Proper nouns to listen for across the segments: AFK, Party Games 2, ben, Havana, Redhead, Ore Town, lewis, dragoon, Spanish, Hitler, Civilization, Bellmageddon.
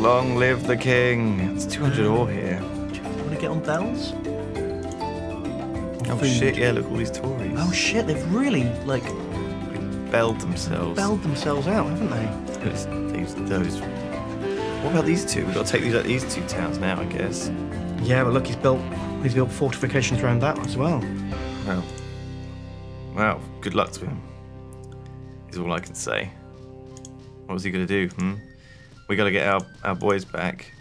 Long live the king. It's 200 ore here. Do you want to get on bells? Oh food. Shit, yeah, look, all these Tories. Oh shit, they've really, like... They've belled themselves. Belled themselves out, haven't they? It's those... What about these two? We've got to take these two towns now, I guess. Yeah, but look, he's built fortifications around that as well. Wow. Wow, good luck to him, is all I can say. What was he going to do, hmm? We got to get our boys back.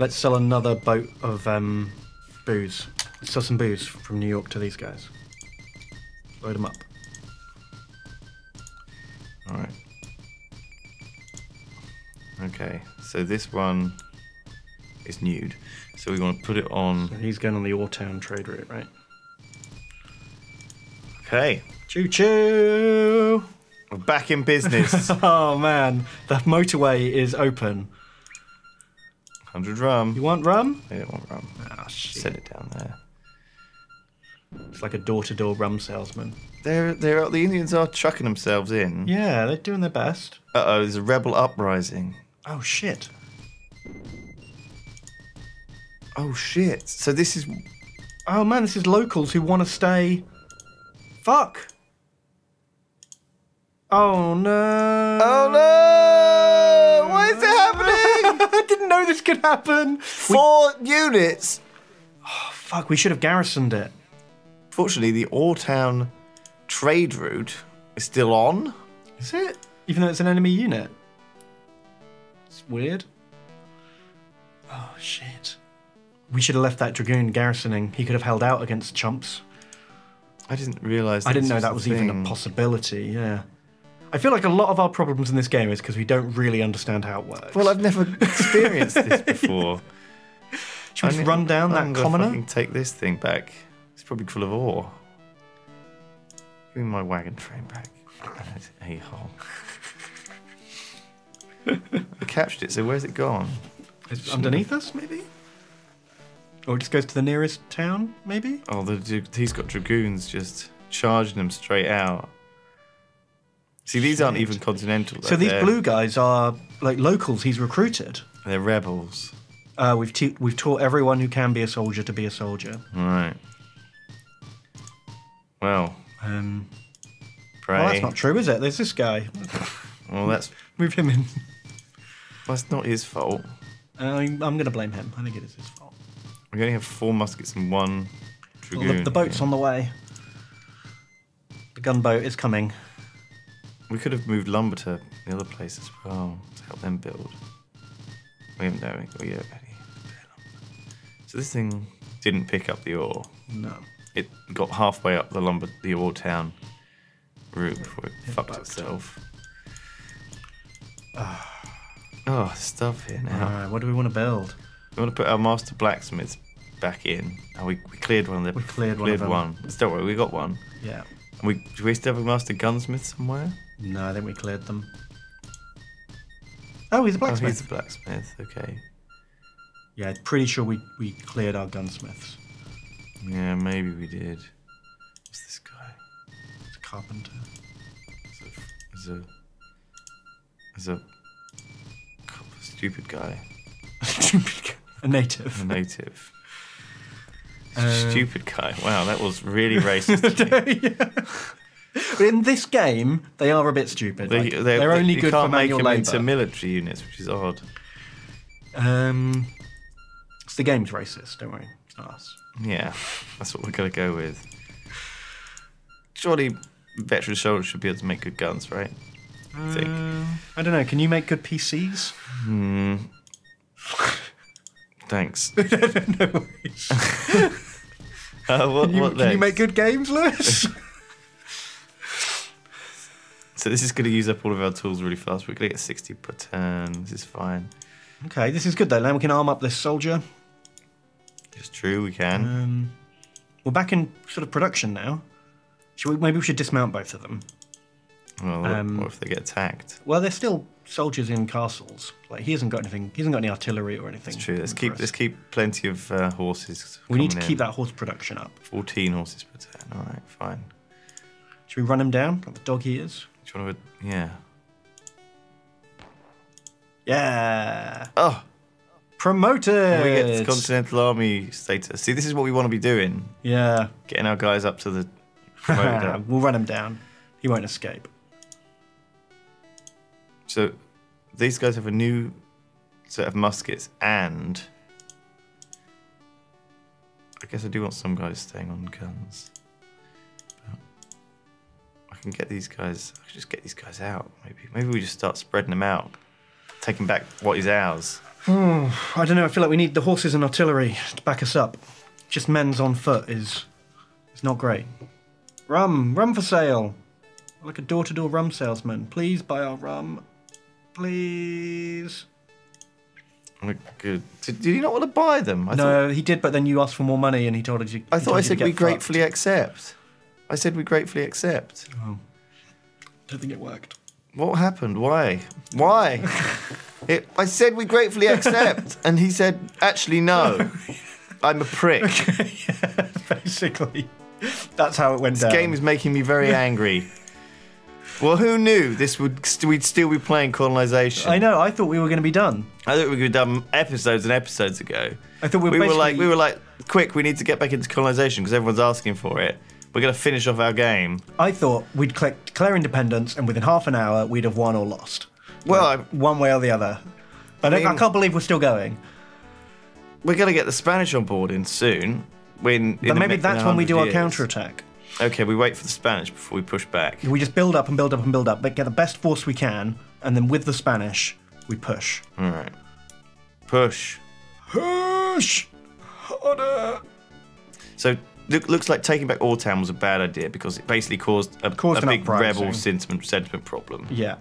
Let's sell another boat of booze. Let's sell some booze from New York to these guys. Load them up. All right. Okay, so this one is nude. So we want to put it on... So he's going on the Ore Town trade route, right? Okay. Choo-choo! We're back in business. Oh man, the motorway is open. 100 rum. You want rum? I don't want rum. Ah, shit. Set it down there. It's like a door-to-door rum salesman. The Indians are chucking themselves in. Yeah, they're doing their best. Uh-oh, there's a rebel uprising. Oh shit. Oh shit. So this is... Oh man, this is locals who want to stay... Fuck! Oh no! Oh no! Why is it happening? I didn't know this could happen. 4 units. Oh fuck! We should have garrisoned it. Fortunately, the Ore Town trade route is still on. Is it? Even though it's an enemy unit. It's weird. Oh shit! We should have left that dragoon garrisoning. He could have held out against chumps. I didn't realise. I didn't know that was even a possibility. Yeah. I feel like a lot of our problems in this game is because we don't really understand how it works. Well, I've never experienced this before. Should we just run down that commoner? I'm going to take this thing back. It's probably full of ore. Give me my wagon train back. That's a hole. I captured it, so where's it gone? It's underneath us, maybe? Or it just goes to the nearest town, maybe? Oh, he's got dragoons just charging them straight out. See, these aren't even continental. So these blue guys are like locals he's recruited. They're rebels. We've taught everyone who can be a soldier to be a soldier. Right. Well. Well, that's not true, is it? There's this guy. Well, that's... Move him in. Well, it's not his fault. I'm going to blame him. I think it is his fault. We only have 4 muskets and 1 dragoon. Well, the boat's on the way. The gunboat is coming. We could have moved lumber to the other place as well to help them build. We haven't done it yet. So this thing didn't pick up the ore. No. It got halfway up the Ore Town route before it fucked itself. Oh, stuff here now. All right, what do we want to build? We want to put our master blacksmiths back in. Oh, we cleared one of them. We cleared one. Don't worry, we got one. Yeah. And do we still have a master gunsmith somewhere? No, I think we cleared them. Oh, he's a blacksmith. Oh, he's a blacksmith, okay. Yeah, pretty sure we cleared our gunsmiths. Yeah, maybe we did. What's this guy? It's a carpenter. There's a stupid guy. A native. A native. Stupid guy. Wow, that was really racist to me. Yeah. But in this game, they are a bit stupid. They're only good for manual labor. You can't make them into military units, which is odd. It's the game's racist, don't worry. It's not us. Yeah, that's what we're going to go with. Surely veteran soldiers should be able to make good guns, right? I think. I don't know, can you make good PCs? Hmm. Thanks. No worries. Can you make good games, Lewis? So this is going to use up all of our tools really fast. We're going to get 60 per turn. This is fine. Okay, this is good though. Now we can arm up this soldier. It's true, we can. We're back in sort of production now. Maybe we should dismount both of them. Well, what if they get attacked? Well, they're still soldiers in castles. Like he hasn't got anything. He hasn't got any artillery or anything. That's true. Let's keep plenty of horses. We need to keep that horse production up. 14 horses per turn. All right, fine. Should we run him down like the dog he is? Do you want to? Yeah. Yeah. Oh. Promoted. And we get this Continental Army status. See, this is what we want to be doing. Yeah. Getting our guys up to the promoted. We'll run him down. He won't escape. So these guys have a new set of muskets, and I guess I do want some guys staying on guns. I can get these guys. I can just get these guys out. Maybe we just start spreading them out, taking back what is ours. I don't know. I feel like we need the horses and artillery to back us up. Just men's on foot is not great. Rum for sale. Like a door-to-door rum salesman. Please buy our rum. Please. Good. Did you not want to buy them? No, he did, but then you asked for more money and he told you. I thought I said we gratefully accept. I said we gratefully accept. Oh. Don't think it worked. What happened? Why? Why? I said we gratefully accept, and he said, actually, no. I'm a prick. Okay, yeah, basically. That's how it went down. This game is making me very angry. Well, who knew this would we'd still be playing Colonization? I know. I thought we were going to be done. I thought we were done episodes and episodes ago. I thought we were like, quick, we need to get back into Colonization because everyone's asking for it. We're going to finish off our game. I thought we'd declare independence, and within half an hour we'd have won or lost. Well, one way or the other. I mean, I can't believe we're still going. We're going to get the Spanish on board in soon. But maybe that's when we do our counterattack. Okay, we wait for the Spanish before we push back. We just build up and build up and build up, but get the best force we can, and then with the Spanish, we push. All right. Push. Push! Harder! So, looks like taking back Ore Town was a bad idea because it basically caused a big rebel sentiment problem. Yeah.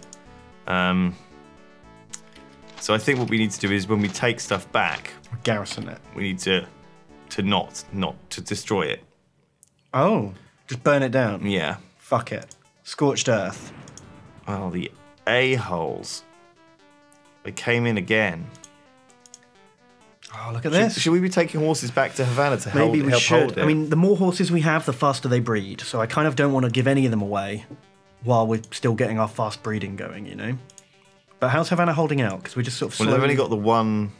So I think what we need to do is when we take stuff back... Garrison it. We need to destroy it. Oh. Just burn it down? Yeah. Fuck it. Scorched earth. Oh, the a-holes. They came in again. Oh, look at this. Should we be taking horses back to Havana to help hold it? Maybe we should. I mean, the more horses we have, the faster they breed. So I kind of don't want to give any of them away while we're still getting our fast breeding going, you know? But how's Havana holding out? Because we're just sort of slowly... Well, they've only got the one...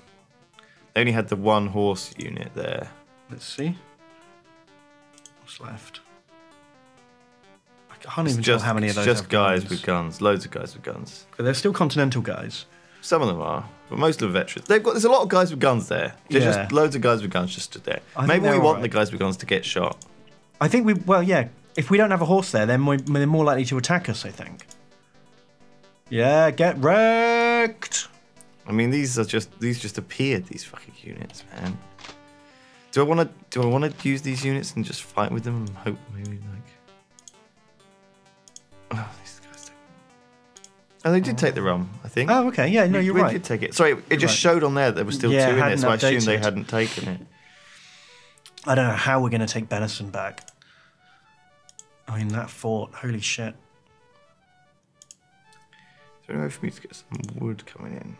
They only had the one horse unit there. Let's see. What's left? I can't even tell how many of those are. It's just guys with guns, loads of guys with guns. But they're still continental guys. Some of them are, but most of them are veterans. There's a lot of guys with guns there. There's just loads of guys with guns just stood there. Maybe we want the guys with guns to get shot. I think we, well, yeah. If we don't have a horse there, they're more likely to attack us, I think. Yeah, get wrecked! I mean, these just appeared, these fucking units, man. Do I want to use these units and just fight with them and hope maybe like? Oh, these guys take. Oh, they did take the rum, I think. Oh, okay, yeah, no, you're right. They did take it. Sorry, it just showed on there that there was still two in there, so I assumed they hadn't taken it. I don't know how we're going to take Benison back. I mean, that fort, holy shit. Is there any way for me to get some wood coming in?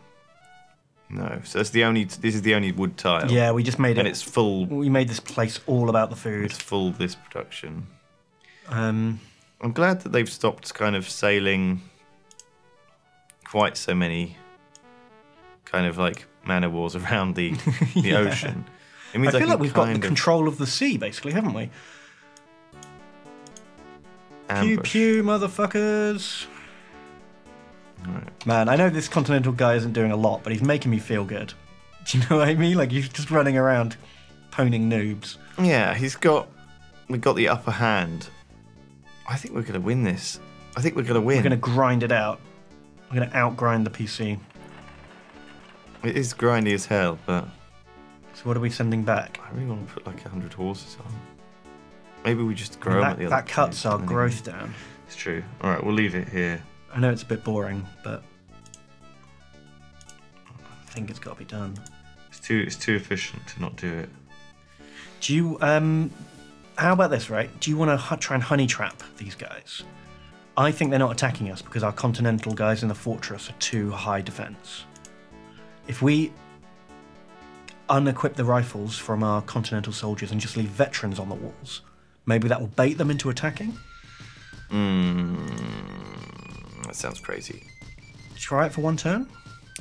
No, so that's the only. This is the only wood tile. Yeah, we just made it, and it's full. We made this place all about the food. It's full. This production. I'm glad that they've stopped kind of sailing quite so many kind of like man of wars around the ocean. It means I feel like we've got the control of the sea, basically, haven't we? Ambush. Pew pew, motherfuckers. Right. Man, I know this continental guy isn't doing a lot, but he's making me feel good. Do you know what I mean? Like, he's just running around poning noobs. Yeah, we've got the upper hand. I think we're going to win this. I think we're going to win. We're going to grind it out. We're going to outgrind the PC. It is grindy as hell, but... So what are we sending back? I really want to put like 100 horses on. Maybe we just grow them at the other. That cuts our growth down. It's true. All right, we'll leave it here. I know it's a bit boring, but I think it's got to be done. It's too efficient to not do it. Do you how about this, right? Do you want to try and honey trap these guys? I think they're not attacking us because our continental guys in the fortress are too high defense. If we unequip the rifles from our continental soldiers and just leave veterans on the walls, maybe that will bait them into attacking. That sounds crazy. Try it for one turn?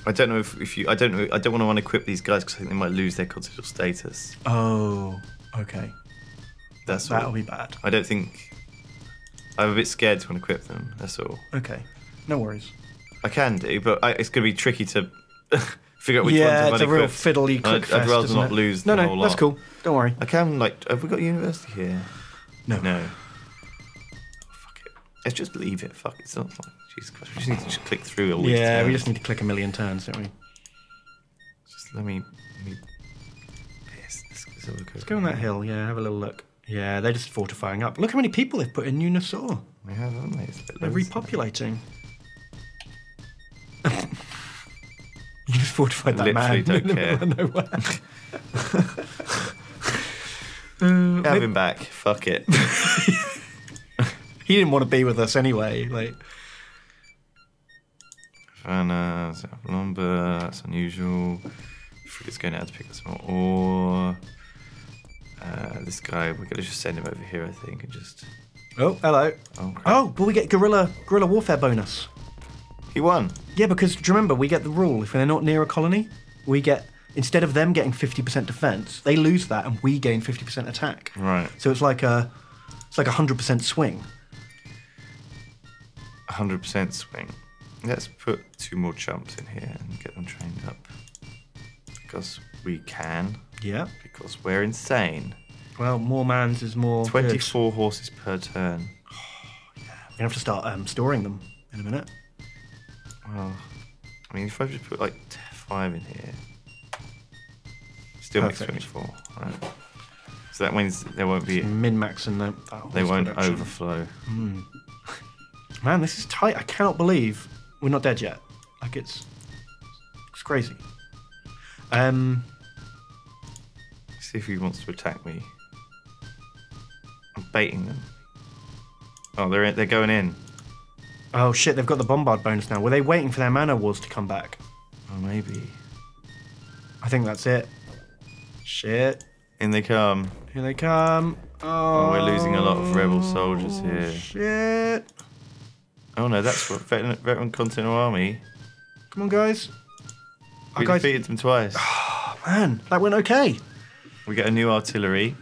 I don't know if you. I don't want to unequip these guys because I think they might lose their continental status. Oh, okay. That'll be bad. I don't think. I'm a bit scared to unequip them. That's all. Okay, no worries. I can do, but it's going to be tricky to figure out which ones. Yeah, it's a real fiddly click. I'd rather not lose. No, no, that's cool. Don't worry. I can like. Have we got a university here? No. No. Fuck it. Let's just leave it. Fuck it. It's not fun. Jesus Christ. We just need to just click through all these. Yeah, turns. We just need to click a million turns, don't we? Just let me piss. Let's go on that hill. Yeah, have a little look. Yeah, they're just fortifying up. Look how many people they've put in Nunasaur. They have, haven't they? They're repopulating. You just fortified that man. Literally don't care. Have him back. Fuck it. He didn't want to be with us anyway. Like. Havana, lumber. That's unusual. It's going out to pick up some more ore. This guy, we're gonna just send him over here, I think, and just. Oh, hello. Oh, crap. Oh, will we get guerrilla warfare bonus? He won. Yeah, because do you remember we get the rule if they're not near a colony, we get instead of them getting 50% defense, they lose that and we gain 50% attack. Right. So it's like a 100% swing. 100% swing. Let's put 2 more chumps in here and get them trained up because we can. Yeah. Because we're insane. Well, more mans is more. 24 good. Horses per turn. Oh, yeah. We're gonna have to start storing them in a minute. Well, I mean, if I just put like 5 in here, still Perfect. Makes 24, right? So that means there won't be min-max and the. They won't production. Overflow. Mm. Man, this is tight. I cannot believe we're not dead yet. Like it's crazy. See if he wants to attack me. I'm baiting them. Oh, they're going in. Oh shit, they've got the bombard bonus now. Were they waiting for their mana wars to come back? Oh, maybe. I think that's it. Shit. In they come. Here they come. Oh, we're losing a lot of rebel soldiers here. Shit. Oh no, that's what veteran Continental Army. Come on, guys. We defeated them twice. Oh, man, that went okay. We get a new artillery.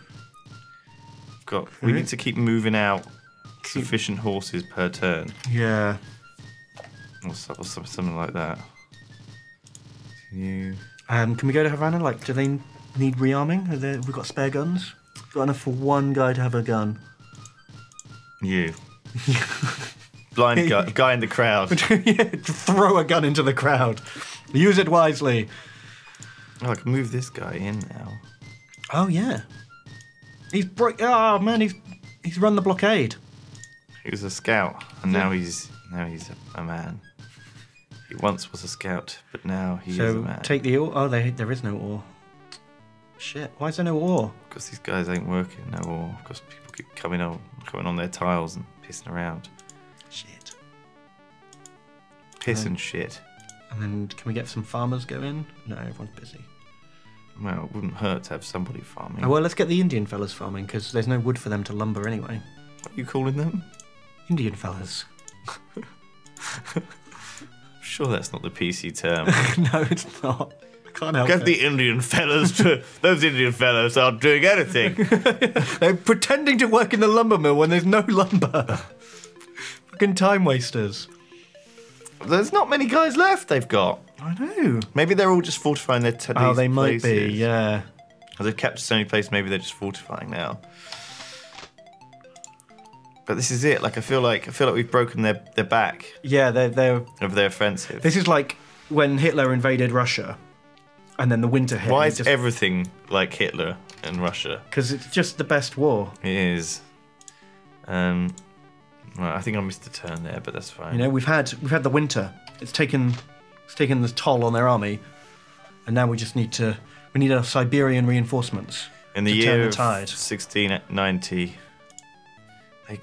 We've got. We need to keep moving out sufficient horses per turn. Yeah. Or something like that. Continue. Can we go to Havana? Like, do they need rearming? Have we got spare guns? Got enough for one guy to have a gun. You. Blind guy in the crowd. Yeah, throw a gun into the crowd. Use it wisely. Oh, I can move this guy in now. Oh yeah, he's oh man, he's run the blockade. He was a scout, and now he's a man. He once was a scout, but now he is a man. So take the ore. Oh, there is no ore. Shit, why is there no ore? Because these guys ain't working. No ore. Because people keep coming on their tiles and pissing around. Shit. Piss and shit. And then can we get some farmers going? No, everyone's busy. Well, it wouldn't hurt to have somebody farming. Oh, well, let's get the Indian fellas farming, because there's no wood for them to lumber anyway. What are you calling them? Indian fellas. I'm sure that's not the PC term. No, it's not. I can't help it. Get the Indian fellas to... Those Indian fellas aren't doing anything. They're pretending to work in the lumber mill when there's no lumber. Fucking time wasters. There's not many guys left they've got. I know. Maybe they're all just fortifying their places. Oh, they might be, yeah. As they've captured so many places, maybe they're just fortifying now. But this is it. Like I feel like we've broken their back. Yeah, they're of their offensive. This is like when Hitler invaded Russia, and then the winter hit. Why is everything like Hitler and Russia? Because it's just the best war. It is. Right, I think I missed a turn there, but that's fine. You know, we've had the winter. It's taken the toll on their army, and now we just need our Siberian reinforcements in the year 1690.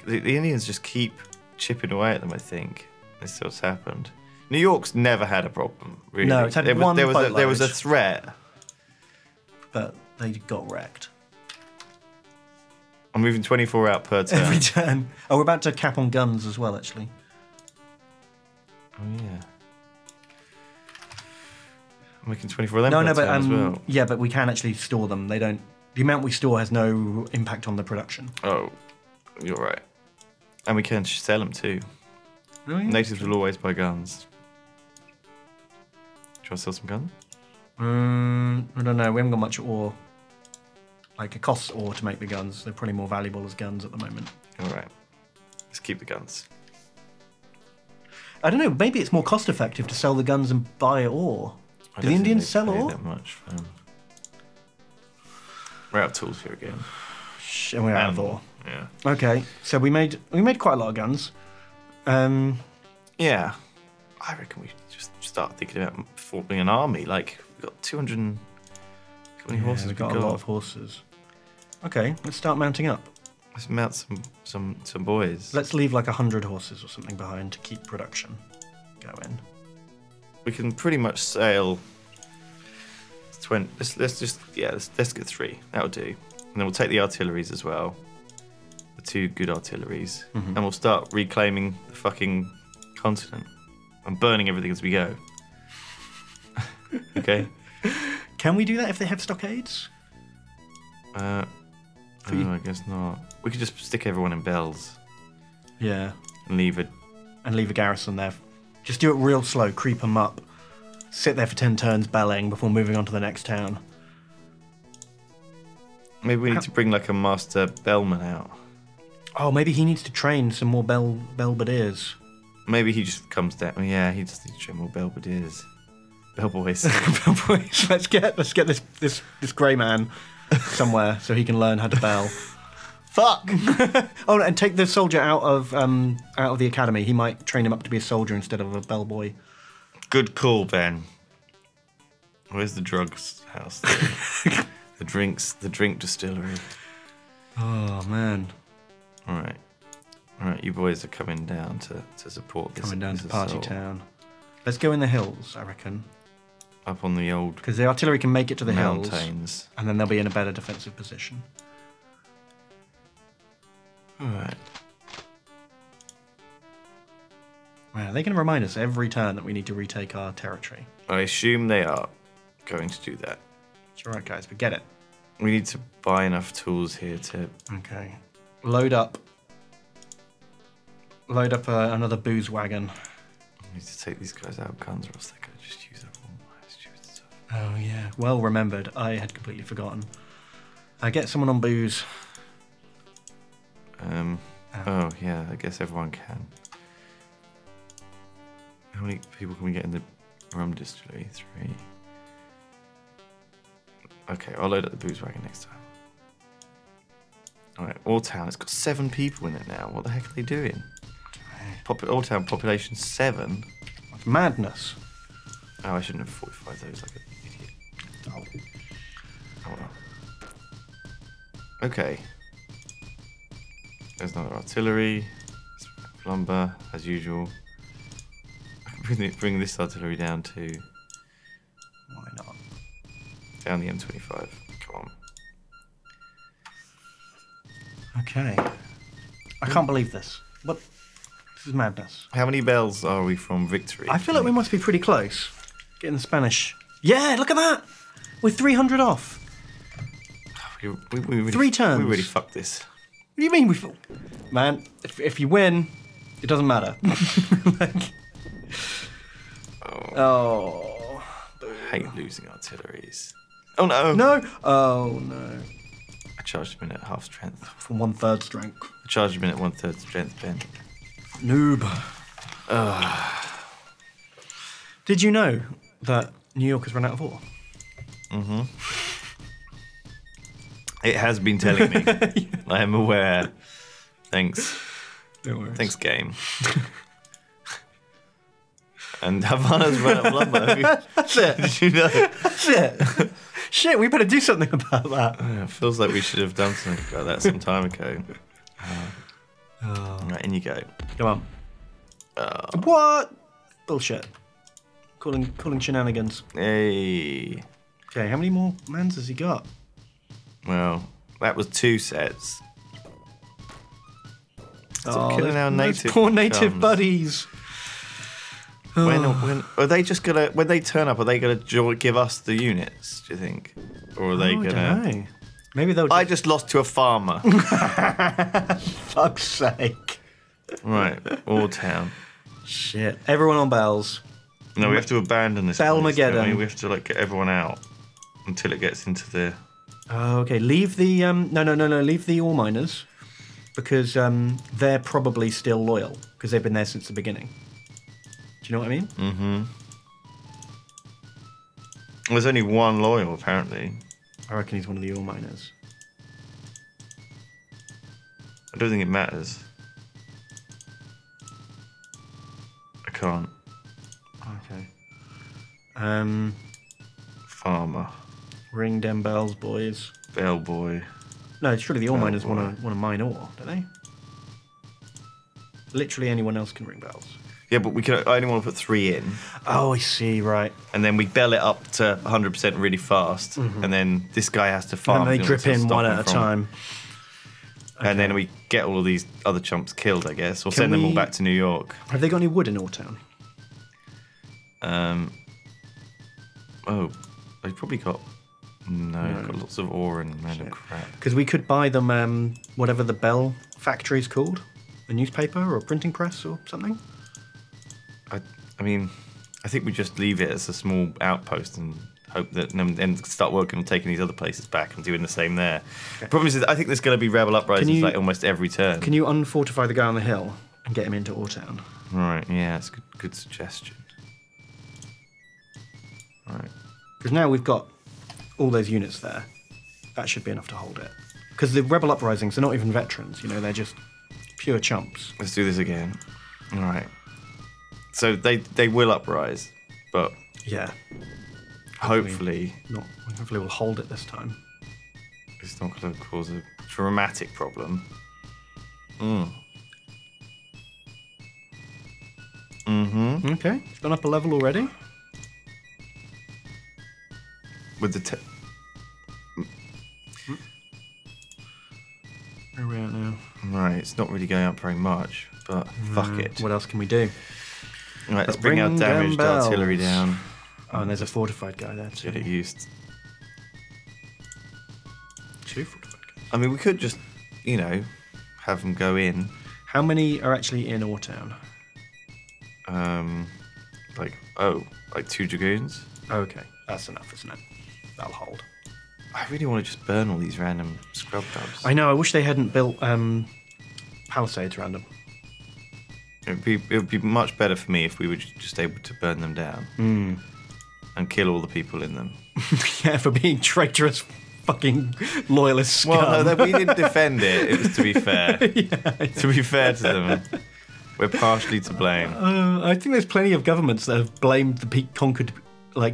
The Indians just keep chipping away at them. I think this is what's happened. New York's never had a problem, really. No, it's had one boatload. There was a threat, but they got wrecked. I'm moving 24 out per turn. Every turn. Oh, we're about to cap on guns as well, actually. Oh yeah. We can 24 them. No, no, but well. Yeah, but we can actually store them. They don't. The amount we store has no impact on the production. Oh, you're right. And we can sell them too. Really? Natives will always buy guns. Do you want to sell some guns? I don't know. We haven't got much ore. Like, it costs ore to make the guns. They're probably more valuable as guns at the moment. All right. Let's keep the guns. I don't know. Maybe it's more cost effective to sell the guns and buy ore. Do the Indians sell ore? That much. We're out of tools here again. And we're out of ore. Yeah. Okay. So we made quite a lot of guns. Yeah. I reckon we just start thinking about forming an army. Like, we've got 200. How many horses? We've got a lot of horses. Okay, let's start mounting up. Let's mount some boys. Let's leave like 100 horses or something behind to keep production going. We can pretty much sail 20. Let's just let's get 3. That'll do. And then we'll take the artilleries as well. The 2 good artilleries, and we'll start reclaiming the fucking continent and burning everything as we go. Okay. Can we do that if they have stockades? No, I guess not. We could just stick everyone in bells. Yeah. And leave a garrison there. Just do it real slow, creep them up. Sit there for 10 turns belling before moving on to the next town. Maybe we need to bring like a master bellman out. Oh, maybe he needs to train some more belberdeers. Maybe he just comes down. Yeah, he just needs to train more belberdeers. Bellboys. Bellboys. Let's get this grey man somewhere so he can learn how to bell. Fuck. Oh, and take the soldier out of the academy. He might train him up to be a soldier instead of a bellboy. Good call, Ben. Where's the drugs house? the drink distillery. Oh man. All right, you boys are coming down to support this. Coming down to party town. Let's go in the hills, I reckon. Up on the old... Because the artillery can make it to the mountains. Hills. And then they'll be in a better defensive position. Alright. Wow, they're going to remind us every turn that we need to retake our territory. I assume they are going to do that. It's alright, guys, but get it. We need to buy enough tools here to... Okay. Load up another booze wagon. I need to take these guys out of guns, or else they could just use up all my stupid stuff. Oh yeah, well remembered. I had completely forgotten. Get someone on booze. Oh yeah, I guess everyone can. How many people can we get in the rum distillery? 3. Okay, I'll load up the booze wagon next time. All right, Ore Town. It's got 7 people in it now. What the heck are they doing? Ore Town population 7. That's madness. Oh, I shouldn't have fortified those like an idiot. Oh. Oh well. Okay. There's another artillery. Lumber, as usual. I can bring this artillery down to... Why not? Down the M25. Come on. Okay. I can't believe this. What? This is madness. How many bells are we from victory? I feel like we must be pretty close. Getting the Spanish. Yeah, look at that! We're 300 off. We really, 3 turns. We really fucked this. What do you mean we fucked? Man, if you win, it doesn't matter. Like, oh. I hate losing artilleries. Oh no! No! Oh no. I charged him in at half strength. From 1/3 strength. I charged him in at 1/3 strength, Ben. Noob. Did you know that New York has run out of ore? Mm-hmm. It has been telling me. Yeah. I am aware. Thanks. No worries. Thanks, game. And Havana's run out of lumber. That's it. Did you know? That's it. Shit, we better do something about that. Yeah, it feels like we should have done something about that some time ago. Right, in you go. Come on. What? Bullshit. Calling shenanigans. Hey. Okay, how many more mans has he got? Well, that was 2 sets. Stop killing our native poor native buddies. When are they just gonna? When they turn up, are they gonna give us the units? Do you think, or are they gonna? I don't know. Maybe they'll. I just lost to a farmer. Fuck's sake! Right, Ore Town. Shit! Everyone on bells. No, we have to abandon this. Bellmageddon. We have to like get everyone out until it gets into the. Oh, okay. Leave the no. Leave the ore miners because they're probably still loyal because they've been there since the beginning. Do you know what I mean? Mm-hmm. There's only one loyal, apparently. I reckon he's one of the ore miners. I don't think it matters. I can't. Okay. Farmer. Ring them bells, boys. Bell boy. No, surely the ore miners want to mine ore, don't they? Literally anyone else can ring bells. Yeah, but we can. I only want to put 3 in. Oh, I see. Right. And then we bell it up to 100% really fast, and then this guy has to farm. And then they drip in one at a time. Okay. And then we get all of these other chumps killed, I guess, or send them all back to New York. Have they got any wood in Ore Town? Oh, they've probably got. No, they've got lots of ore and random crap. Because we could buy them whatever the bell factory's called, a newspaper or a printing press or something. I mean, I think we just leave it as a small outpost and hope that and start working on taking these other places back and doing the same there. Okay. The problem is, I think there's going to be rebel uprisings like almost every turn. Can you unfortify the guy on the hill and get him into Ore Town? Right, yeah, that's a good suggestion. Right. Because now we've got all those units there. That should be enough to hold it. Because the rebel uprisings, they're not even veterans, you know, they're just pure chumps. Let's do this again. All right. So they will uprise, but yeah, hopefully we'll hold it this time. It's not going to cause a dramatic problem. Okay, it's gone up a level already. With the where are we at now? Right, it's not really going up very much, but fuck it. What else can we do? All right, let's bring our damaged artillery down. Oh, and there's a fortified guy there too. Get it used. 2 fortified guys. I mean, we could just, you know, have them go in. How many are actually in Ore Town? Like 2 dragoons. Okay, that's enough, isn't it? That'll hold. I really want to just burn all these random scrub dubs. I know. I wish they hadn't built palisades around them. It would be much better for me if we were just able to burn them down and kill all the people in them. Yeah, for being traitorous fucking loyalist scum. Well, no, we didn't defend it. It was to be fair. Yeah. To be fair to them. We're partially to blame. I think there's plenty of governments that have blamed the conquered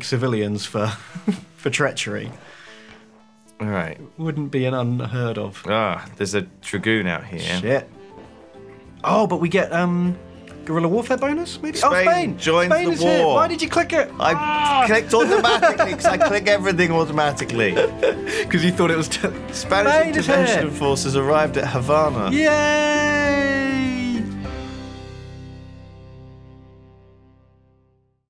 civilians for, for treachery. All right. It wouldn't be an unheard of. Ah, there's a dragoon out here. Shit. Oh, but we get guerrilla warfare bonus, maybe? Spain joins the war. Here. Why did you click it? I clicked automatically because I click everything automatically. Because you thought it was... Spanish intervention forces arrived at Havana. Yay!